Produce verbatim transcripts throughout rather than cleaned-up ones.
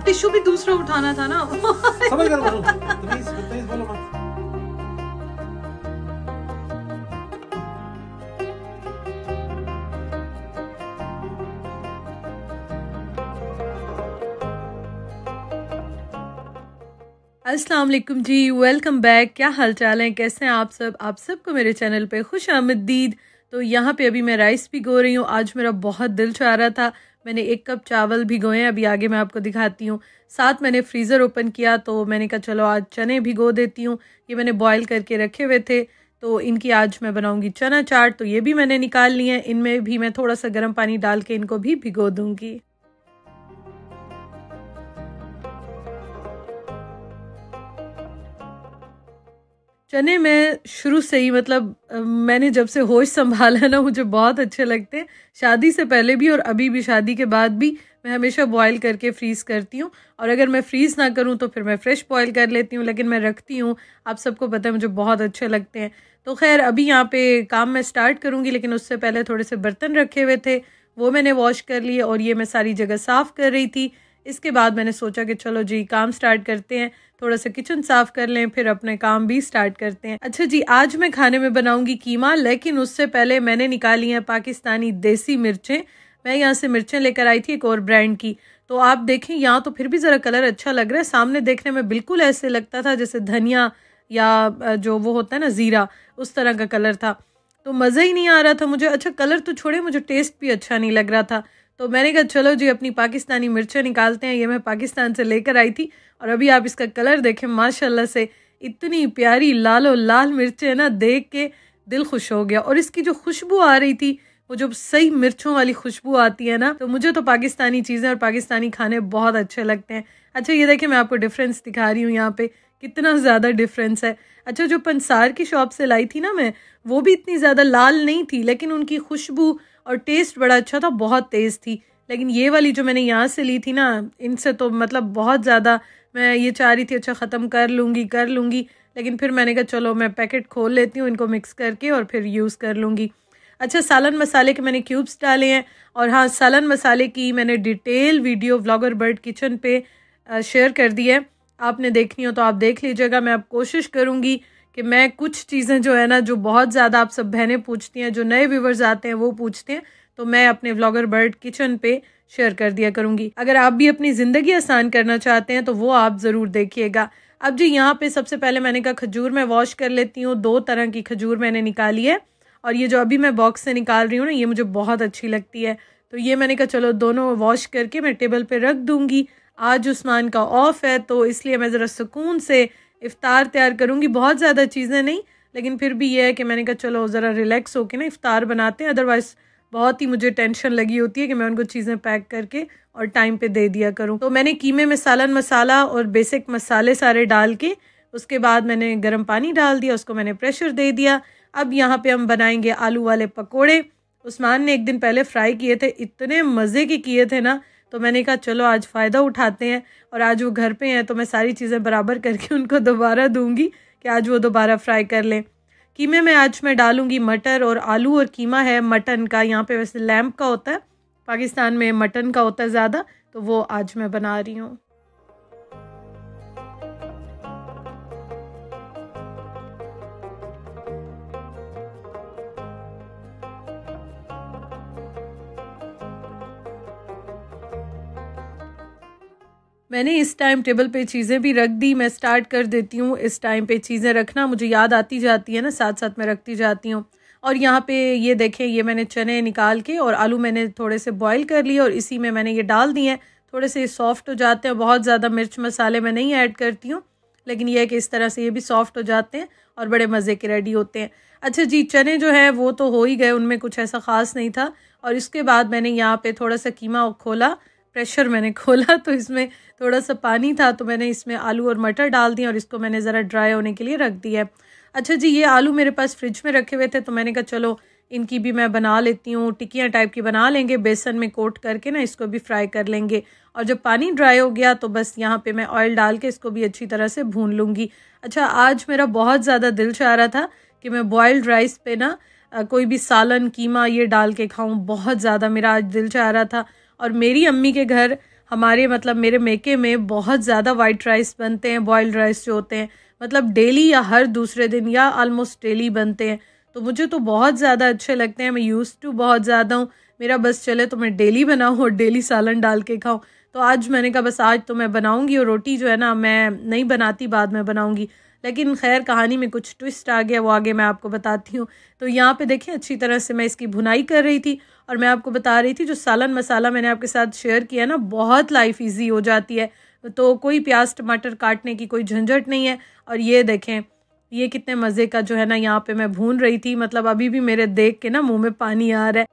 अब टिश्यू भी दूसरा उठाना था ना। समझ कर बोलो, प्लीज प्लीज बोलो मत। अस्सलाम वालेकुम जी, वेलकम बैक। क्या हाल चाल हैं, कैसे हैं आप सब? आप सबको मेरे चैनल पे खुश आमदीद। तो यहाँ पे अभी मैं राइस भिगो रही हूँ। आज मेरा बहुत दिल चाह रहा था, मैंने एक कप चावल भिगोए हैं, अभी आगे मैं आपको दिखाती हूँ। साथ मैंने फ्रीज़र ओपन किया तो मैंने कहा चलो आज चने भिगो देती हूँ। ये मैंने बॉयल करके रखे हुए थे तो इनकी आज मैं बनाऊँगी चना चाट, तो ये भी मैंने निकाल ली है। इनमें भी मैं थोड़ा सा गर्म पानी डाल के इनको भी भिगो दूँगी। चने मैं शुरू से ही, मतलब मैंने जब से होश संभाला ना, मुझे बहुत अच्छे लगते हैं। शादी से पहले भी और अभी भी, शादी के बाद भी मैं हमेशा बॉयल करके फ्रीज़ करती हूँ। और अगर मैं फ्रीज़ ना करूँ तो फिर मैं फ़्रेश बॉयल कर लेती हूँ, लेकिन मैं रखती हूँ। आप सबको पता है मुझे बहुत अच्छे लगते हैं। तो खैर अभी यहाँ पे काम मैं स्टार्ट करूँगी, लेकिन उससे पहले थोड़े से बर्तन रखे हुए थे वो मैंने वॉश कर लिए और ये मैं सारी जगह साफ़ कर रही थी। इसके बाद मैंने सोचा कि चलो जी काम स्टार्ट करते हैं, थोड़ा सा किचन साफ़ कर लें, फिर अपने काम भी स्टार्ट करते हैं। अच्छा जी, आज मैं खाने में बनाऊंगी कीमा, लेकिन उससे पहले मैंने निकाली हैं पाकिस्तानी देसी मिर्चें। मैं यहाँ से मिर्चें लेकर आई थी एक और ब्रांड की। तो आप देखें, यहाँ तो फिर भी ज़रा कलर अच्छा लग रहा है, सामने देखने में बिल्कुल ऐसे लगता था जैसे धनिया या जो वो होता है ना ज़ीरा, उस तरह का कलर था। तो मज़ा ही नहीं आ रहा था मुझे। अच्छा कलर तो छोड़े, मुझे टेस्ट भी अच्छा नहीं लग रहा था। तो मैंने कहा चलो जी अपनी पाकिस्तानी मिर्चें निकालते हैं। ये मैं पाकिस्तान से लेकर आई थी और अभी आप इसका कलर देखें, माशाल्लाह से इतनी प्यारी लालो लाल मिर्चें ना, देख के दिल खुश हो गया। और इसकी जो खुशबू आ रही थी, वो जो सही मिर्चों वाली खुशबू आती है ना, तो मुझे तो पाकिस्तानी चीज़ें और पाकिस्तानी खाने बहुत अच्छे लगते हैं। अच्छा ये देखें, मैं आपको डिफरेंस दिखा रही हूँ यहाँ पे, कितना ज़्यादा डिफरेंस है। अच्छा जो पंसार की शॉप से लाई थी ना मैं, वो भी इतनी ज़्यादा लाल नहीं थी, लेकिन उनकी खुशबू और टेस्ट बड़ा अच्छा था, बहुत तेज़ थी। लेकिन ये वाली जो मैंने यहाँ से ली थी ना, इनसे तो मतलब बहुत ज़्यादा मैं ये चाह रही थी अच्छा ख़त्म कर लूँगी कर लूँगी लेकिन फिर मैंने कहा चलो मैं पैकेट खोल लेती हूँ, इनको मिक्स करके और फिर यूज़ कर लूँगी। अच्छा सालन मसाले के मैंने क्यूब्स डाले हैं। और हाँ, सालन मसाले की मैंने detail video vlogger bird kitchen पे शेयर कर दी है, आपने देखनी हो तो आप देख लीजिएगा। मैं अब कोशिश करूँगी कि मैं कुछ चीज़ें जो है ना, जो बहुत ज़्यादा आप सब बहनें पूछती हैं, जो नए व्यूवर्स आते हैं वो पूछते हैं, तो मैं अपने व्लॉगर बर्ड किचन पे शेयर कर दिया करूँगी। अगर आप भी अपनी ज़िंदगी आसान करना चाहते हैं तो वो आप ज़रूर देखिएगा। अब जी यहाँ पे सबसे पहले मैंने कहा खजूर मैं वॉश कर लेती हूँ। दो तरह की खजूर मैंने निकाली है और ये जो अभी मैं बॉक्स से निकाल रही हूँ ना, ये मुझे बहुत अच्छी लगती है। तो ये मैंने कहा चलो दोनों वॉश करके मैं टेबल पर रख दूँगी। आज उस्मान का ऑफ है तो इसलिए मैं ज़रा सुकून से इफ्तार तैयार करूँगी। बहुत ज़्यादा चीज़ें नहीं, लेकिन फिर भी यह है कि मैंने कहा चलो ज़रा रिलैक्स होके ना इफ्तार बनाते हैं। अदरवाइज़ बहुत ही मुझे टेंशन लगी होती है कि मैं उनको चीज़ें पैक करके और टाइम पे दे दिया करूँ। तो मैंने कीमे में सालन मसाला और बेसिक मसाले सारे डाल के, उसके बाद मैंने गर्म पानी डाल दिया, उसको मैंने प्रेशर दे दिया। अब यहाँ पर हम बनाएंगे आलू वाले पकौड़े। उस्मान ने एक दिन पहले फ्राई किए थे, इतने मज़े के किए थे ना, तो मैंने कहा चलो आज फ़ायदा उठाते हैं। और आज वो घर पे हैं तो मैं सारी चीज़ें बराबर करके उनको दोबारा दूंगी कि आज वो दोबारा फ्राई कर लें। कीमे में आज मैं डालूंगी मटर और आलू और कीमा है मटन का, यहाँ पे वैसे लैम्प का होता है, पाकिस्तान में मटन का होता है ज़्यादा, तो वो आज मैं बना रही हूँ। मैंने इस टाइम टेबल पे चीज़ें भी रख दी। मैं स्टार्ट कर देती हूँ इस टाइम पे चीज़ें रखना, मुझे याद आती जाती है ना, साथ साथ मैं रखती जाती हूँ। और यहाँ पे ये देखें, ये मैंने चने निकाल के और आलू मैंने थोड़े से बॉईल कर लिए और इसी में मैंने ये डाल दिए हैं। थोड़े से सॉफ्ट हो जाते हैं, बहुत ज़्यादा मिर्च मसाले मैं नहीं ऐड करती हूँ, लेकिन यह है कि इस तरह से ये भी सॉफ्ट हो जाते हैं और बड़े मज़े के रेडी होते हैं। अच्छा जी, चने जो हैं वो तो हो ही गए, उनमें कुछ ऐसा ख़ास नहीं था। और इसके बाद मैंने यहाँ पर थोड़ा सा कीमा खोला, प्रेशर मैंने खोला तो इसमें थोड़ा सा पानी था, तो मैंने इसमें आलू और मटर डाल दिए और इसको मैंने ज़रा ड्राई होने के लिए रख दिया। अच्छा जी, ये आलू मेरे पास फ्रिज में रखे हुए थे तो मैंने कहा चलो इनकी भी मैं बना लेती हूँ, टिक्कियाँ टाइप की बना लेंगे, बेसन में कोट करके ना इसको भी फ्राई कर लेंगे। और जब पानी ड्राई हो गया तो बस यहाँ पे मैं ऑयल डाल के इसको भी अच्छी तरह से भून लूँगी। अच्छा, आज मेरा बहुत ज़्यादा दिल चाह रहा था कि मैं बॉयल्ड राइस पे ना कोई भी सालन कीमा ये डाल के खाऊँ, बहुत ज़्यादा मेरा आज दिल चाह रहा था। और मेरी अम्मी के घर हमारे मतलब मेरे मेके में बहुत ज़्यादा वाइट राइस बनते हैं, बॉयल्ड राइस जो होते हैं, मतलब डेली या हर दूसरे दिन या आलमोस्ट डेली बनते हैं। तो मुझे तो बहुत ज़्यादा अच्छे लगते हैं, मैं यूज़ टू बहुत ज़्यादा हूँ। मेरा बस चले तो मैं डेली बनाऊँ और डेली सालन डाल के खाऊँ। तो आज मैंने कहा बस आज तो मैं बनाऊँगी, और रोटी जो है ना मैं नहीं बनाती, बाद में बनाऊँगी। लेकिन खैर कहानी में कुछ ट्विस्ट आ गया, वो आगे मैं आपको बताती हूँ। तो यहाँ पे देखें अच्छी तरह से मैं इसकी भुनाई कर रही थी, और मैं आपको बता रही थी जो सालन मसाला मैंने आपके साथ शेयर किया ना, बहुत लाइफ इजी हो जाती है। तो कोई प्याज टमाटर काटने की कोई झंझट नहीं है। और ये देखें ये कितने मज़े का जो है ना यहाँ पे मैं भून रही थी, मतलब अभी भी मेरे देख के ना मुँह में पानी आ रहा है।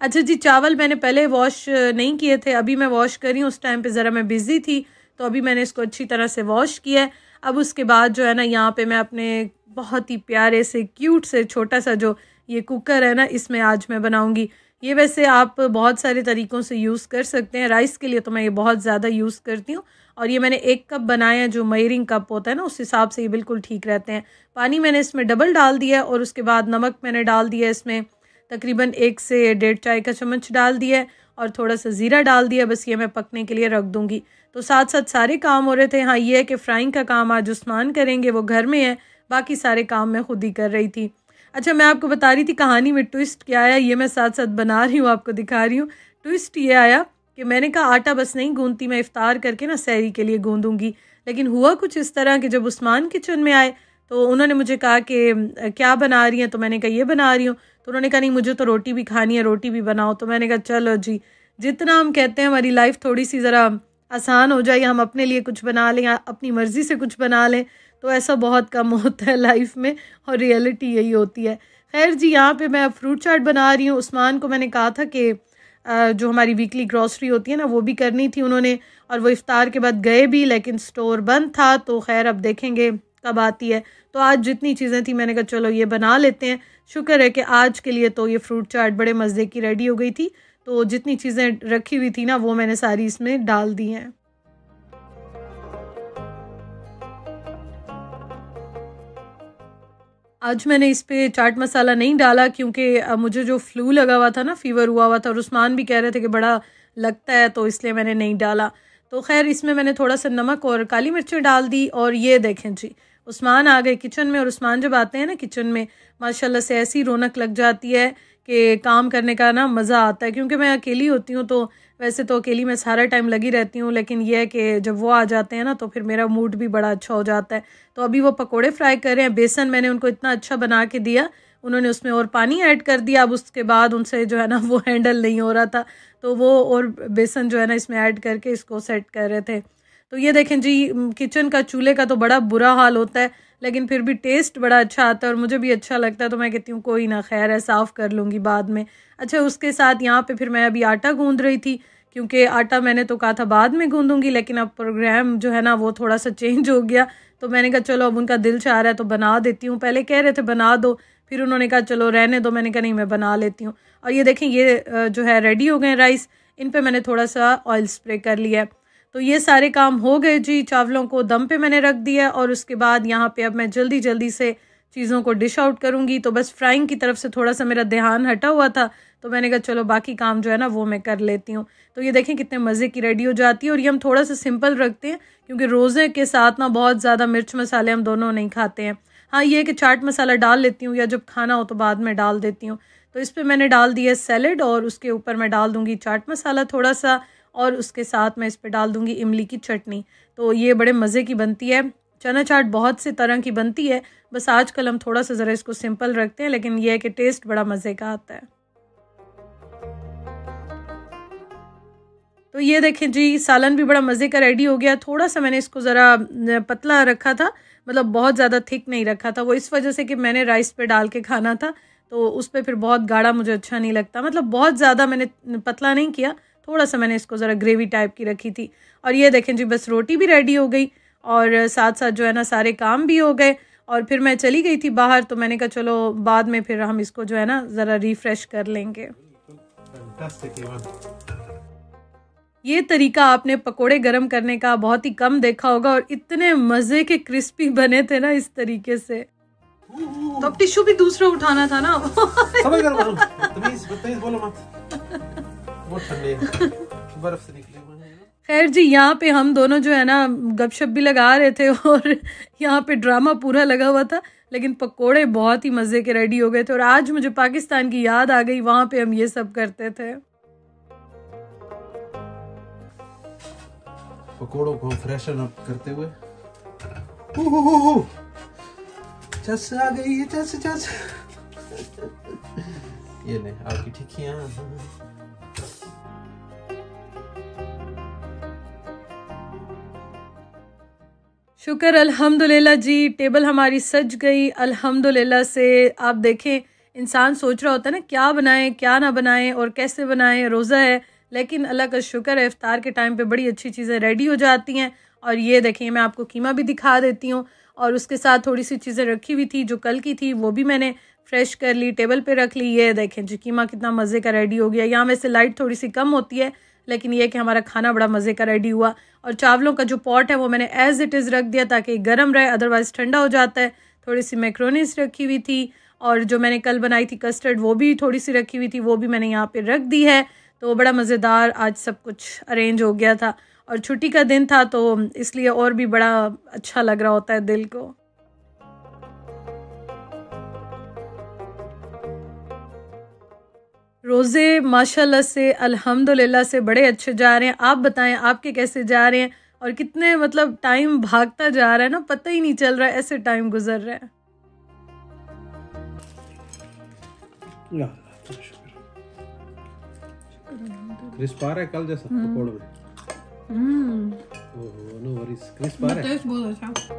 अच्छा जी, चावल मैंने पहले वॉश नहीं किए थे, अभी मैं वॉश करी हूँ। उस टाइम पे ज़रा मैं बिज़ी थी, तो अभी मैंने इसको अच्छी तरह से वॉश किया है। अब उसके बाद जो है ना यहाँ पे मैं अपने बहुत ही प्यारे से क्यूट से छोटा सा जो ये कुकर है ना, इसमें आज मैं बनाऊँगी। ये वैसे आप बहुत सारे तरीक़ों से यूज़ कर सकते हैं। राइस के लिए तो मैं ये बहुत ज़्यादा यूज़ करती हूँ, और ये मैंने एक कप बनाया है, जो मेजरिंग कप होता है ना उस हिसाब से ये बिल्कुल ठीक रहते हैं। पानी मैंने इसमें डबल डाल दिया है, और उसके बाद नमक मैंने डाल दिया है, इसमें तकरीबन एक से डेढ़ चाय का चम्मच डाल दिया है, और थोड़ा सा ज़ीरा डाल दिया। बस ये मैं पकने के लिए रख दूँगी। तो साथ साथ सारे काम हो रहे थे। हाँ ये है कि फ्राइंग का काम आज उस्मान करेंगे, वो घर में है, बाकी सारे काम मैं खुद ही कर रही थी। अच्छा मैं आपको बता रही थी कहानी में ट्विस्ट क्या आया, ये मैं साथ साथ बना रही हूँ, आपको दिखा रही हूँ। ट्विस्ट ये आया कि मैंने कहा आटा बस नहीं गूंथती मैं, इफ्तार करके ना सहरी के लिए गूंदूंगी। लेकिन हुआ कुछ इस तरह कि जब उस्मान किचन में आए तो उन्होंने मुझे कहा कि क्या बना रही हैं, तो मैंने कहा ये बना रही हूँ। तो उन्होंने कहा नहीं मुझे तो रोटी भी खानी है, रोटी भी बनाओ। तो मैंने कहा चलो जी, जितना हम कहते हैं हमारी लाइफ थोड़ी सी ज़रा आसान हो जाए, हम अपने लिए कुछ बना लें, अपनी मर्ज़ी से कुछ बना लें, तो ऐसा बहुत कम होता है लाइफ में, और रियलिटी यही होती है। खैर जी यहाँ पे मैं फ्रूट चाट बना रही हूँ। उस्मान को मैंने कहा था कि जो हमारी वीकली ग्रॉसरी होती है ना वो भी करनी थी उन्होंने, और वो इफ्तार के बाद गए भी, लेकिन स्टोर बंद था। तो खैर अब देखेंगे कब आती है। तो आज जितनी चीज़ें थी मैंने कहा चलो ये बना लेते हैं। शुक्र है कि आज के लिए तो ये फ्रूट चाट बड़े मज़े की रेडी हो गई थी। तो जितनी चीज़ें रखी हुई थी ना वो मैंने सारी इसमें डाल दी हैं। आज मैंने इस पे चाट मसाला नहीं डाला, क्योंकि मुझे जो फ्लू लगा हुआ था ना, फीवर हुआ हुआ था, और उस्मान भी कह रहे थे कि बड़ा लगता है, तो इसलिए मैंने नहीं डाला। तो खैर इसमें मैंने थोड़ा सा नमक और काली मिर्चें डाल दी। और ये देखें जी उस्मान आ गए किचन में, और उस्मान जब आते हैं ना किचन में माशाल्लाह से ऐसी रौनक लग जाती है कि काम करने का ना मज़ा आता है। क्योंकि मैं अकेली होती हूँ, तो वैसे तो अकेली मैं सारा टाइम लगी रहती हूँ, लेकिन यह है कि जब वो आ जाते हैं ना तो फिर मेरा मूड भी बड़ा अच्छा हो जाता है। तो अभी वो पकोड़े फ्राई कर रहे हैं। बेसन मैंने उनको इतना अच्छा बना के दिया, उन्होंने उसमें और पानी ऐड कर दिया। अब उसके बाद उनसे जो है ना वो हैंडल नहीं हो रहा था, तो वो और बेसन जो है ना इसमें ऐड करके इसको सेट कर रहे थे। तो ये देखें जी किचन का चूल्हे का तो बड़ा बुरा हाल होता है, लेकिन फिर भी टेस्ट बड़ा अच्छा आता है और मुझे भी अच्छा लगता है। तो मैं कहती हूँ कोई ना, खैर है, साफ़ कर लूँगी बाद में। अच्छा उसके साथ यहाँ पे फिर मैं अभी आटा गूंद रही थी, क्योंकि आटा मैंने तो कहा था बाद में गूंदूंगी, लेकिन अब प्रोग्राम जो है ना वो थोड़ा सा चेंज हो गया। तो मैंने कहा चलो अब उनका दिल चाह रहा है तो बना देती हूँ। पहले कह रहे थे बना दो, फिर उन्होंने कहा चलो रहने दो, मैंने कहा नहीं मैं बना लेती हूँ। और ये देखें ये जो है रेडी हो गए राइस, इन पर मैंने थोड़ा सा ऑयल स्प्रे कर लिया। तो ये सारे काम हो गए जी। चावलों को दम पे मैंने रख दिया, और उसके बाद यहाँ पे अब मैं जल्दी जल्दी से चीज़ों को डिश आउट करूँगी। तो बस फ्राइंग की तरफ से थोड़ा सा मेरा ध्यान हटा हुआ था, तो मैंने कहा चलो बाकी काम जो है ना वो मैं कर लेती हूँ। तो ये देखें कितने मज़े की रेडी हो जाती है। और ये हम थोड़ा सा सिंपल रखते हैं, क्योंकि रोज़े के साथ ना बहुत ज़्यादा मिर्च मसाले हम दोनों नहीं खाते हैं। हाँ ये कि चाट मसाला डाल लेती हूँ, या जब खाना हो तो बाद में डाल देती हूँ। तो इस पर मैंने डाल दिया सैलेड, और उसके ऊपर मैं डाल दूँगी चाट मसाला थोड़ा सा, और उसके साथ मैं इस पे डाल दूंगी इमली की चटनी। तो ये बड़े मज़े की बनती है। चना चाट बहुत से तरह की बनती है, बस आजकल हम थोड़ा सा ज़रा इसको सिंपल रखते हैं, लेकिन ये है कि टेस्ट बड़ा मज़े का आता है। तो ये देखें जी सालन भी बड़ा मज़े का रेडी हो गया। थोड़ा सा मैंने इसको ज़रा पतला रखा था, मतलब बहुत ज़्यादा थिक नहीं रखा था, वो इस वजह से कि मैंने राइस पे डाल के खाना था, तो उस पर फिर बहुत गाढ़ा मुझे अच्छा नहीं लगता। मतलब बहुत ज़्यादा मैंने पतला नहीं किया, थोड़ा सा मैंने इसको ज़रा ग्रेवी टाइप की रखी थी। और ये देखें जी बस रोटी भी रेडी हो गई, और साथ साथ जो है ना सारे काम भी हो गए। और फिर मैं चली गई थी बाहर, तो मैंने कहा चलो बाद में फिर हम इसको जो है ना ज़रा रिफ़्रेश कर लेंगे। ये तरीका आपने पकोड़े गर्म करने का बहुत ही कम देखा होगा, और इतने मज़े के क्रिस्पी बने थे ना इस तरीके से। तो अब टिश्यू भी दूसरा उठाना था ना। वो ठंडे बर्फ से निकले हुए हैं। खैर जी, यहाँ पे हम दोनों जो है ना गपशप भी लगा रहे थे और यहाँ पे ड्रामा पूरा लगा हुआ था, लेकिन पकोड़े बहुत ही मज़े के रेडी हो गए थे। और आज मुझे पाकिस्तान की याद आ गई, वहाँ पे हम ये सब करते थे। पकोड़ों को फ्रेशन अप करते हुए चस आ गई, चस चस। ये नहीं आपकी ठीक है। शुक्र अल्हम्दुलिल्लाह जी, टेबल हमारी सज गई अल्हम्दुलिल्लाह से। आप देखें, इंसान सोच रहा होता है ना क्या बनाएं क्या ना बनाएं और कैसे बनाएं, रोज़ा है, लेकिन अल्लाह का शुक्र है इफ्तार के टाइम पे बड़ी अच्छी चीज़ें रेडी हो जाती हैं। और ये देखिए, मैं आपको कीमा भी दिखा देती हूँ, और उसके साथ थोड़ी सी चीज़ें रखी हुई थी जो कल की थी, वो भी मैंने फ्रेश कर ली, टेबल पे रख ली। ये देखें जी, कीमा कितना मज़े का रेडी हो गया। यहाँ वैसे लाइट थोड़ी सी कम होती है, लेकिन यह कि हमारा खाना बड़ा मज़े का रेडी हुआ। और चावलों का जो पॉट है वो मैंने एज़ इट इज़ रख दिया ताकि गर्म रहे, अदरवाइज़ ठंडा हो जाता है। थोड़ी सी मैक्रोनीस रखी हुई थी, और जो मैंने कल बनाई थी कस्टर्ड वो भी थोड़ी सी रखी हुई थी, वो भी मैंने यहाँ पे रख दी है। तो बड़ा मज़ेदार आज सब कुछ अरेंज हो गया था, और छुट्टी का दिन था तो इसलिए और भी बड़ा अच्छा लग रहा होता है दिल को। रोज़े माशाल्लाह से अल्हम्दुलिल्लाह से बड़े अच्छे जा रहे हैं। आप बताएं आपके कैसे जा रहे हैं, और कितने मतलब टाइम भागता जा रहा है ना, पता ही नहीं चल रहा है, ऐसे टाइम गुजर रहा है। क्रिस्प आ रहा है कल जैसा पकोड़े में। हम्म नो वरीज, क्रिस्प आ रहा है, टेस्ट बहुत अच्छा।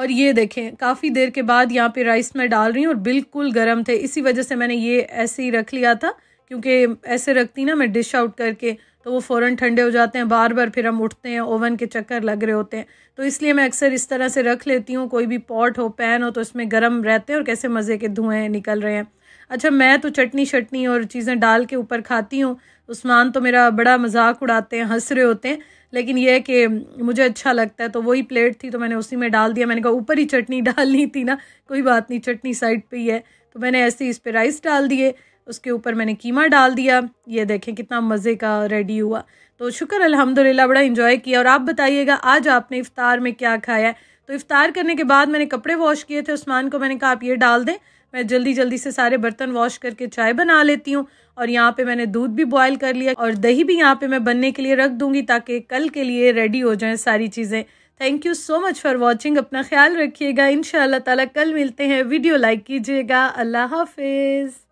और ये देखें, काफ़ी देर के बाद यहाँ पे राइस में डाल रही हूँ, और बिल्कुल गर्म थे, इसी वजह से मैंने ये ऐसे ही रख लिया था, क्योंकि ऐसे रखती ना मैं डिश आउट करके तो वो फ़ौरन ठंडे हो जाते हैं, बार बार फिर हम उठते हैं, ओवन के चक्कर लग रहे होते हैं। तो इसलिए मैं अक्सर इस तरह से रख लेती हूँ, कोई भी पॉट हो पैन हो तो इसमें गर्म रहते हैं, और कैसे मज़े के धुएँ निकल रहे हैं। अच्छा, मैं तो चटनी शटनी और चीज़ें डाल के ऊपर खाती हूँ, उस्मान तो मेरा बड़ा मजाक उड़ाते हैं, हंस रहे होते हैं, लेकिन यह है कि मुझे अच्छा लगता है। तो वही प्लेट थी तो मैंने उसी में डाल दिया, मैंने कहा ऊपर ही चटनी डालनी थी ना, कोई बात नहीं, चटनी साइड पे ही है। तो मैंने ऐसे ही इस पर राइस डाल दिए, उसके ऊपर मैंने कीमा डाल दिया। ये देखें कितना मज़े का रेडी हुआ। तो शुक्र अल्हम्दुलिल्लाह बड़ा इंजॉय किया। और आप बताइएगा आज आपने इफ्तार में क्या खाया है। तो इफ्तार करने के बाद मैंने कपड़े वॉश किए थे, उस्मान को मैंने कहा आप ये डाल दें, मैं जल्दी जल्दी से सारे बर्तन वॉश करके चाय बना लेती हूँ। और यहाँ पे मैंने दूध भी बॉयल कर लिया, और दही भी यहाँ पे मैं बनने के लिए रख दूंगी ताकि कल के लिए रेडी हो जाएं सारी चीज़ें। Thank you so much for watching. अपना ख्याल रखिएगा, इंशाअल्लाह ताला कल मिलते हैं। वीडियो लाइक कीजिएगा। अल्लाह हाफिज़।